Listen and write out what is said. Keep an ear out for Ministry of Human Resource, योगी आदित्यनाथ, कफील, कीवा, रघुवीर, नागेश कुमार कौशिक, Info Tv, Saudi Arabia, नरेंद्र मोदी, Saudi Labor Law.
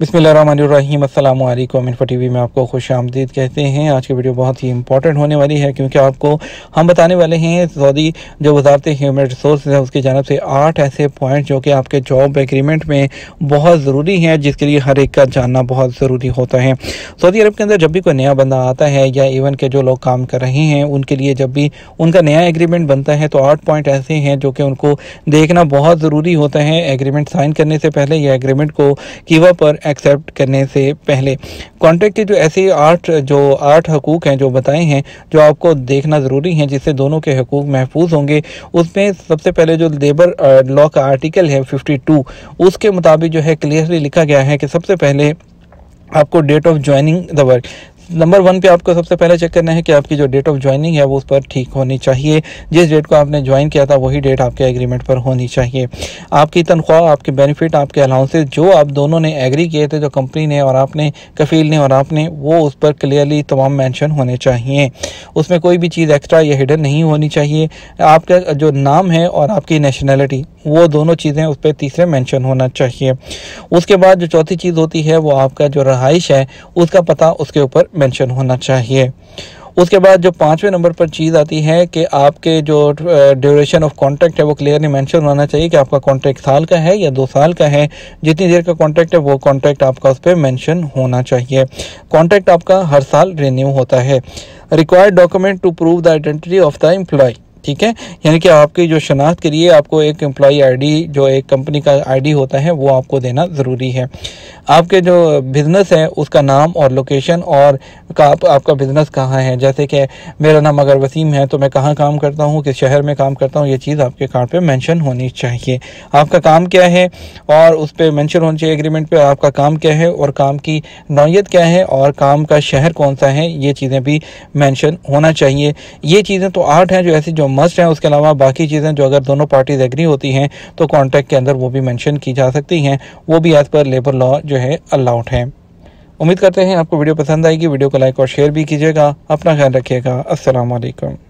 बिस्मिल्लाह अस्सलाम वालेकुम। Info TV में आपको खुश आमदीद कहते हैं। आज की वीडियो बहुत ही इंपॉर्टेंट होने वाली है क्योंकि आपको हम बताने वाले हैं सऊदी जो वजारत ह्यूमन रिसोर्स है उसकी जानब से 8 ऐसे पॉइंट जो कि आपके जॉब एग्रीमेंट में बहुत ज़रूरी है, जिसके लिए हर एक का जानना बहुत ज़रूरी होता है। सऊदी अरब के अंदर जब भी कोई नया बंदा आता है या इवन के जो लोग काम कर रहे हैं उनके लिए जब भी उनका नया एग्रीमेंट बनता है तो 8 पॉइंट ऐसे हैं जो कि उनको देखना बहुत ज़रूरी होता है एग्रीमेंट साइन करने से पहले या एग्रीमेंट को कीवा पर एक्सेप्ट करने से पहले। कॉन्ट्रैक्ट के जो ऐसे 8 हकूक़ हैं जो बताए हैं जो आपको देखना ज़रूरी है जिससे दोनों के हकूक़ महफूज होंगे। उसमें सबसे पहले जो लेबर लॉ का आर्टिकल है 52 उसके मुताबिक जो है क्लियरली लिखा गया है कि सबसे पहले आपको date of joining the work number 1 पे आपको सबसे पहले चेक करना है कि आपकी जो डेट ऑफ ज्वाइनिंग है वो उस पर ठीक होनी चाहिए। जिस डेट को आपने ज्वाइन किया था वही डेट आपके एग्रीमेंट पर होनी चाहिए। आपकी तनख्वाह, आपके बेनिफिट, आपके अलाउंसेस जो आप दोनों ने एग्री किए थे, जो कंपनी ने और आपने, कफील ने और आपने, वो उस पर क्लियरली तमाम मेंशन होने चाहिए। उसमें कोई भी चीज़ एक्स्ट्रा या हिडन नहीं होनी चाहिए। आपका जो नाम है और आपकी नेशनैलिटी, वो दोनों चीज़ें उस पर तीसरे मेंशन होना चाहिए। उसके बाद जो चौथी चीज़ होती है वो आपका जो रहाइश है उसका पता उसके ऊपर मेंशन होना चाहिए। उसके बाद जो 5वें नंबर पर चीज़ आती है कि आपके जो ड्यूरेशन ऑफ कॉन्ट्रैक्ट है वो क्लियरली मेंशन होना चाहिए कि आपका कॉन्ट्रैक्ट साल का है या 2 साल का है। जितनी देर का कॉन्ट्रैक्ट है वो कॉन्ट्रैक्ट आपका उस पर मेंशन होना चाहिए। कॉन्ट्रैक्ट आपका हर साल रिन्यू होता है। Required document to prove the identity of the employ, ठीक है, यानी कि आपकी जो शनाख्त के लिए आपको एक एम्प्लॉई आईडी, जो एक कंपनी का आईडी होता है, वो आपको देना ज़रूरी है। आपके जो बिज़नेस है उसका नाम और लोकेशन और आपका बिज़नेस कहाँ है, जैसे कि मेरा नाम अगर वसीम है तो मैं कहाँ काम करता हूँ, किस शहर में काम करता हूँ, ये चीज़ आपके कार्ड पे मेंशन होनी चाहिए। आपका काम क्या है और उस पर मेंशन होनी चाहिए एग्रीमेंट पर आपका काम क्या है और काम की नौयत क्या है और काम का शहर कौन सा है, ये चीज़ें भी मेंशन होना चाहिए। ये चीज़ें तो 8 हैं जो ऐसी जो मस्ट है। उसके अलावा बाकी चीज़ें जो अगर दोनों पार्टीज एग्री होती हैं तो कॉन्ट्रैक्ट के अंदर वो भी मेंशन की जा सकती हैं, वो भी एज पर लेबर लॉ जो है अलाउड है। उम्मीद करते हैं आपको वीडियो पसंद आएगी। वीडियो को लाइक और शेयर भी कीजिएगा। अपना ख्याल रखिएगा। अस्सलाम वालेकुम।